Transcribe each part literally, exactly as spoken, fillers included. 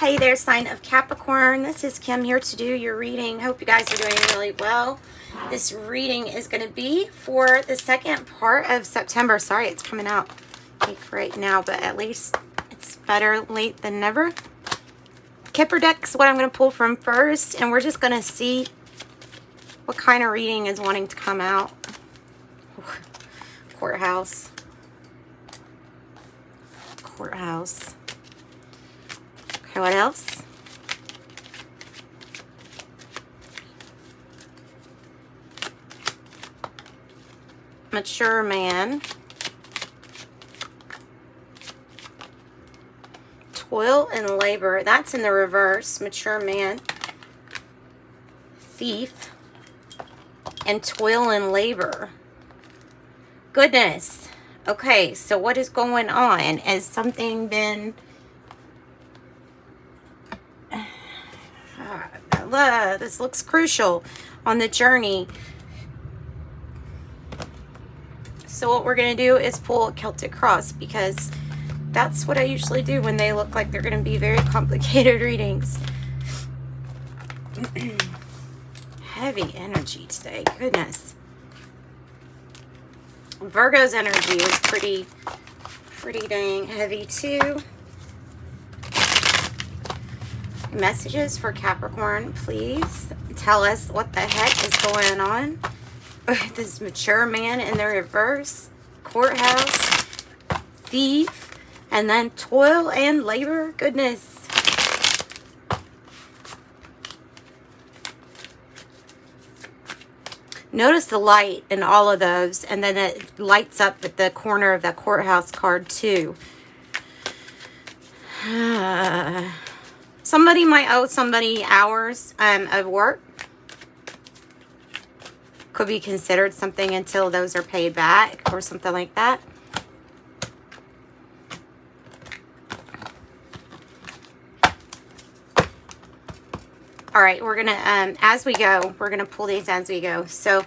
Hey there, sign of Capricorn. This is Kim here to do your reading. Hope you guys are doing really well. This reading is going to be for the second part of September. Sorry, it's coming out late for right now, but at least it's better late than never. Kipper deck's what I'm going to pull from first, and we're just going to see what kind of reading is wanting to come out. Courthouse. Courthouse. Okay, what else? Mature man. Toil and labor. That's in the reverse. Mature man. Thief. And toil and labor. Goodness. Okay, so what is going on? Has something been... Uh, this looks crucial on the journey. So what we're going to do is pull a Celtic cross, because that's what I usually do when they look like they're going to be very complicated readings. Heavy energy today. Goodness. Virgo's energy is pretty, pretty dang heavy too. Messages for Capricorn, please tell us what the heck is going on. This mature man in the reverse, courthouse, thief, and then toil and labor. Goodness. Notice the light in all of those, and then it lights up at the corner of the courthouse card too. Ah. Somebody might owe somebody hours um, of work. Could be considered something until those are paid back or something like that. All right, we're going to, um, as we go, we're going to pull these as we go. So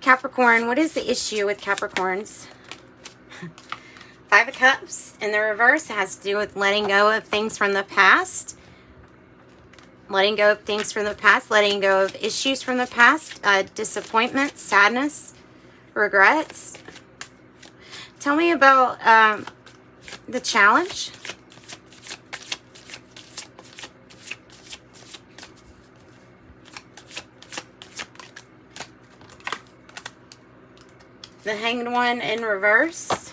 Capricorn, what is the issue with Capricorns? Five of Cups in the reverse. It has to do with letting go of things from the past. Letting go of things from the past, letting go of issues from the past, uh, disappointment, sadness, regrets. Tell me about um, the challenge. The Hanged One in reverse.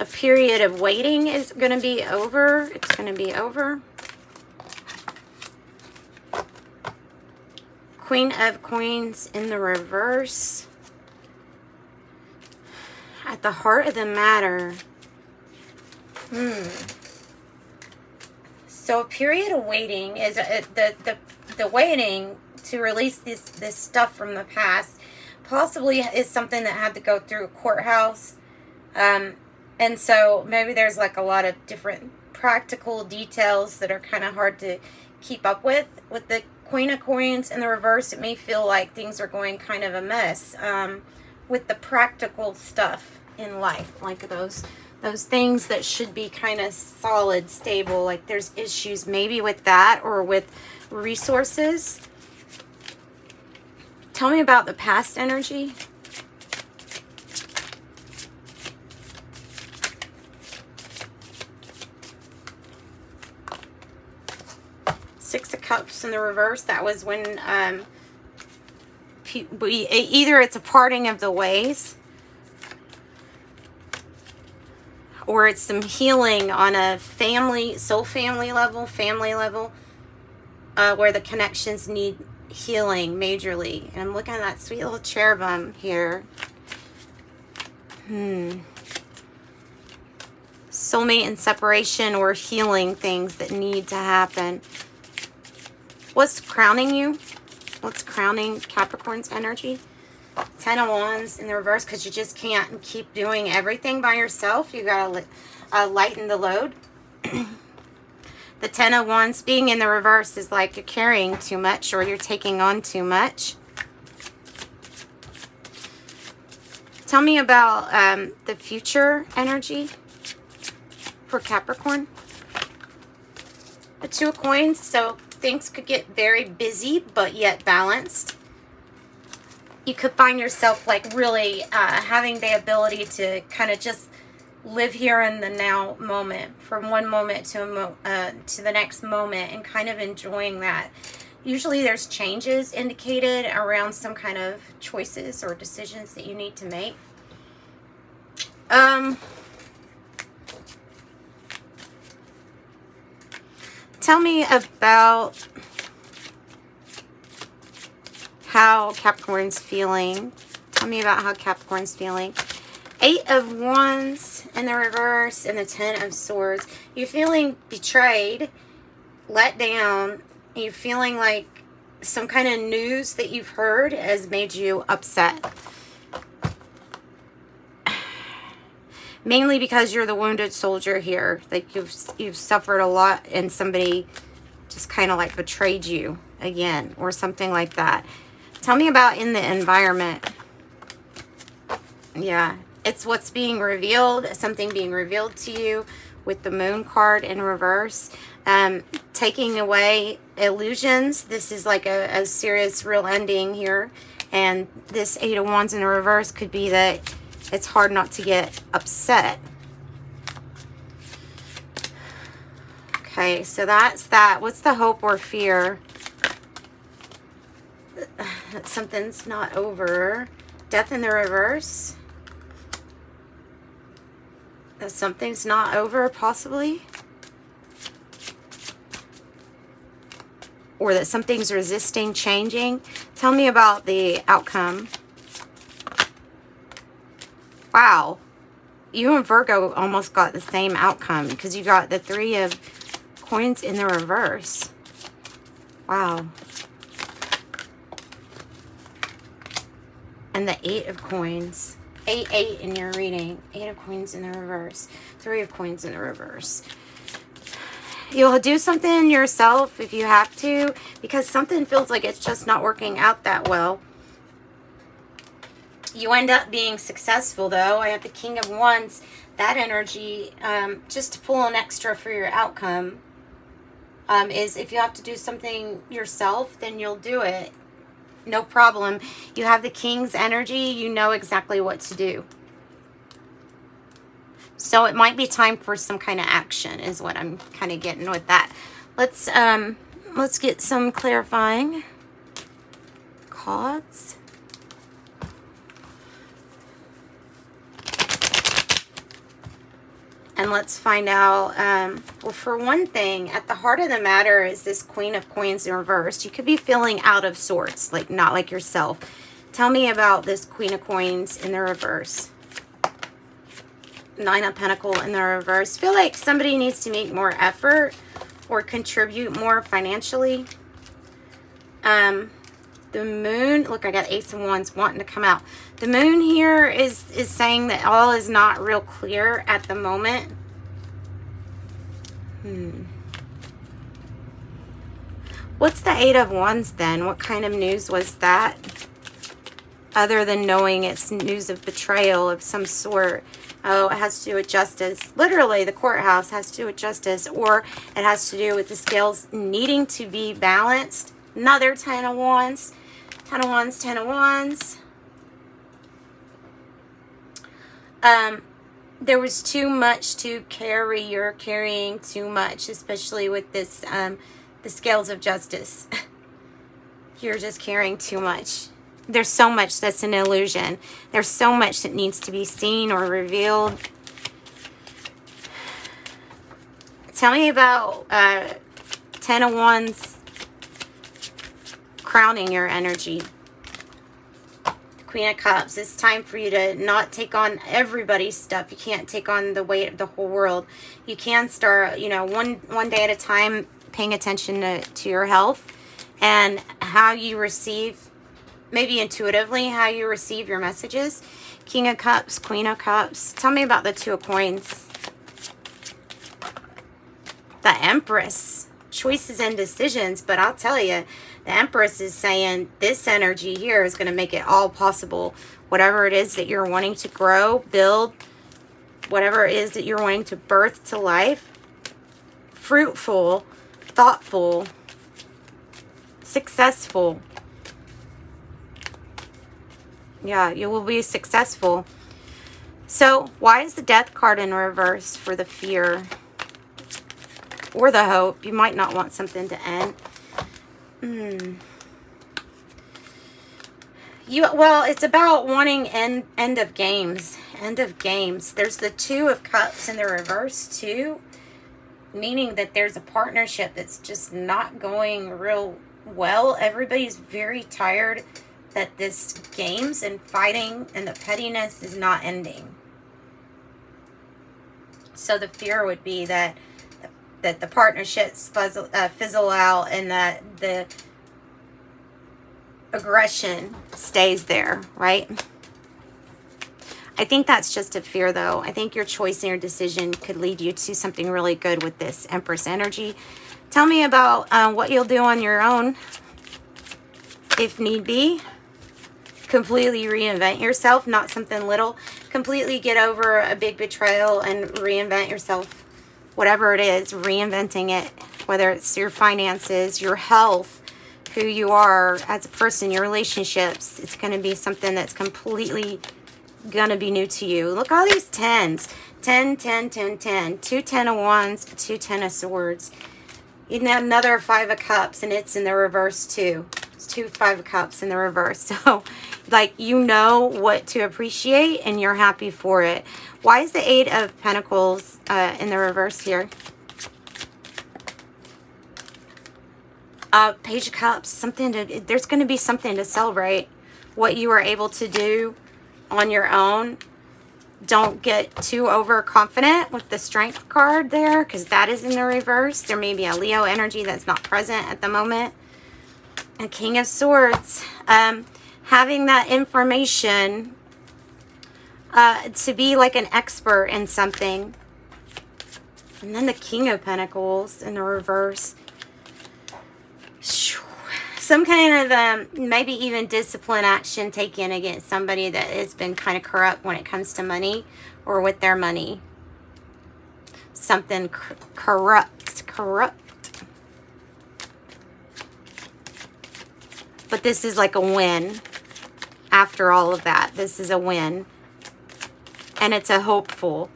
A period of waiting is going to be over. It's going to be over. Queen of Coins in the reverse. At the heart of the matter. Hmm. So a period of waiting is uh, the, the, the waiting to release this, this stuff from the past. Possibly is something that had to go through a courthouse. Um... And so maybe there's like a lot of different practical details that are kind of hard to keep up with. With the Queen of Coins in the reverse, it may feel like things are going kind of a mess um, with the practical stuff in life. Like those, those things that should be kind of solid, stable. Like there's issues maybe with that or with resources. Tell me about the past energy. Six of Cups in the reverse. That was when um, either it's a parting of the ways or it's some healing on a family, soul family level, family level, uh, where the connections need healing majorly. And I'm looking at that sweet little cherubim here. Hmm. Soulmate and separation or healing things that need to happen. What's crowning you? What's crowning Capricorn's energy? Ten of Wands in the reverse, because you just can't keep doing everything by yourself. You got to uh, lighten the load. The Ten of Wands being in the reverse is like you're carrying too much or you're taking on too much. Tell me about um, the future energy. for Capricorn. The Two of Coins, so things could get very busy, but yet balanced. You could find yourself like really uh, having the ability to kind of just live here in the now moment, from one moment to a mo uh, to the next moment, and kind of enjoying that. Usually there's changes indicated around some kind of choices or decisions that you need to make. Um, tell me about how Capricorn's feeling. Tell me about how Capricorn's feeling. Eight of Wands in the reverse and the Ten of Swords. You're feeling betrayed, let down. You're feeling like some kind of news that you've heard has made you upset. Mainly because you're the wounded soldier here. Like you've you've suffered a lot, and somebody just kind of like betrayed you again, or something like that. Tell me about in the environment. Yeah, it's what's being revealed. Something being revealed to you with the Moon card in reverse. Um, taking away illusions. This is like a, a serious, real ending here. And this Eight of Wands in the reverse could be that it's hard not to get upset. Okay, so that's that. What's the hope or fear? That something's not over. Death in the reverse. That something's not over, possibly. Or that something's resisting changing. Tell me about the outcome. Wow, you and Virgo almost got the same outcome, because you got the Three of Coins in the reverse. Wow. And the Eight of Coins. Eight, eight in your reading. Eight of Coins in the reverse. Three of Coins in the reverse. You'll do something yourself if you have to, because something feels like it's just not working out that well. You end up being successful, though. I have the King of Wands, that energy, um, just to pull an extra for your outcome, um, is if you have to do something yourself, then you'll do it. No problem. You have the King's energy. You know exactly what to do. So it might be time for some kind of action is what I'm kind of getting with that. Let's, um, let's get some clarifying cards. And let's find out, um, well, for one thing, at the heart of the matter is this Queen of Coins in reverse. You could be feeling out of sorts, like not like yourself. Tell me about this Queen of Coins in the reverse. Nine of Pentacles in the reverse. Feel like somebody needs to make more effort or contribute more financially. Um, the Moon, look, I got Ace of Wands wanting to come out. The Moon here is, is saying that all is not real clear at the moment. Hmm. What's the Eight of Wands then? What kind of news was that? Other than knowing it's news of betrayal of some sort. Oh, it has to do with justice. Literally, the courthouse has to do with justice, or it has to do with the scales needing to be balanced. Another Ten of Wands. Ten of Wands, Ten of Wands. Um, there was too much to carry. You're carrying too much, especially with this, um, the scales of justice. You're just carrying too much. There's so much that's an illusion. There's so much that needs to be seen or revealed. Tell me about uh, Ten of Wands crowning your energy. Queen of Cups. It's time for you to not take on everybody's stuff. You can't take on the weight of the whole world. You can start, you know, one one day at a time, paying attention to, to your health and how you receive, maybe intuitively, how you receive your messages. King of Cups, Queen of Cups. Tell me about the Two of Coins. The Empress. Choices and decisions, but I'll tell you, the Empress is saying this energy here is going to make it all possible. Whatever it is that you're wanting to grow, build, whatever it is that you're wanting to birth to life. Fruitful, thoughtful, successful. Yeah, you will be successful. So why is the death card in reverse for the fear or the hope? You might not want something to end. Mm. You, well, it's about wanting end, end of games. End of games. There's the Two of Cups in the reverse too, meaning that there's a partnership that's just not going real well. Everybody's very tired that this games and fighting and the pettiness is not ending. So the fear would be that that the partnerships fizzle, uh, fizzle out, and that the aggression stays there, right? I think that's just a fear, though. I think your choice and your decision could lead you to something really good with this Empress energy. Tell me about uh, what you'll do on your own, if need be. Completely reinvent yourself, not something little. Completely get over a big betrayal and reinvent yourself. Whatever it is, reinventing it, whether it's your finances, your health, who you are as a person, your relationships. It's going to be something that's completely going to be new to you. Look, all these tens. ten, ten, ten, ten. Two ten of wands, two ten of swords. You know, another five of cups, and it's in the reverse too. It's two five of cups in the reverse. So, like, you know what to appreciate, and you're happy for it. Why is the eight of pentacles uh, in the reverse here? Uh, page of cups, something to, there's going to be something to celebrate. What you are able to do on your own. Don't get too overconfident with the strength card there, because that is in the reverse. There may be a Leo energy that's not present at the moment. A king of swords. Um, having that information uh, to be like an expert in something. And then the king of pentacles in the reverse. Some kind of um, maybe even discipline action taken against somebody that has been kind of corrupt when it comes to money or with their money. Something cor corrupt, corrupt. But this is like a win after all of that. This is a win. And it's a hopeful.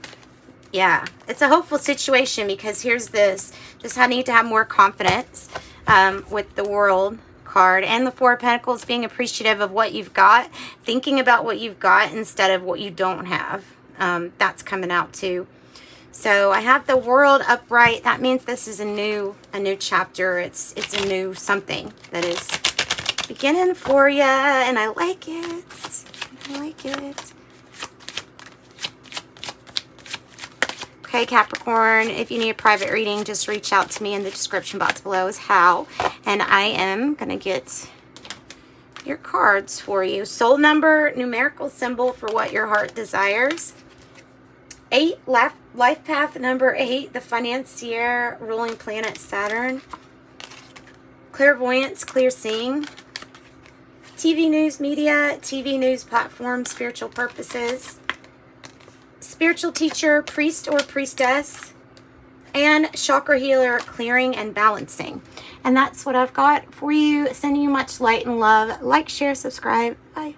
Yeah, it's a hopeful situation, because here's this. Just I need to have more confidence um, with the world card and the four of pentacles, being appreciative of what you've got, thinking about what you've got instead of what you don't have. Um, that's coming out too. So I have the world upright. That means this is a new, a new chapter. It's, it's a new something that is beginning for you. And I like it. I like it. Okay, Capricorn, if you need a private reading, just reach out to me in the description box below is how. And I am going to get your cards for you. Soul number, numerical symbol for what your heart desires. Eight, life, life path number eight, the financier, ruling planet Saturn. Clairvoyance, clear seeing. T V news media, T V news platform, spiritual purposes. Spiritual teacher, priest or priestess, and chakra healer, clearing and balancing. And that's what I've got for you. Sending you much light and love. Like, share, subscribe. Bye.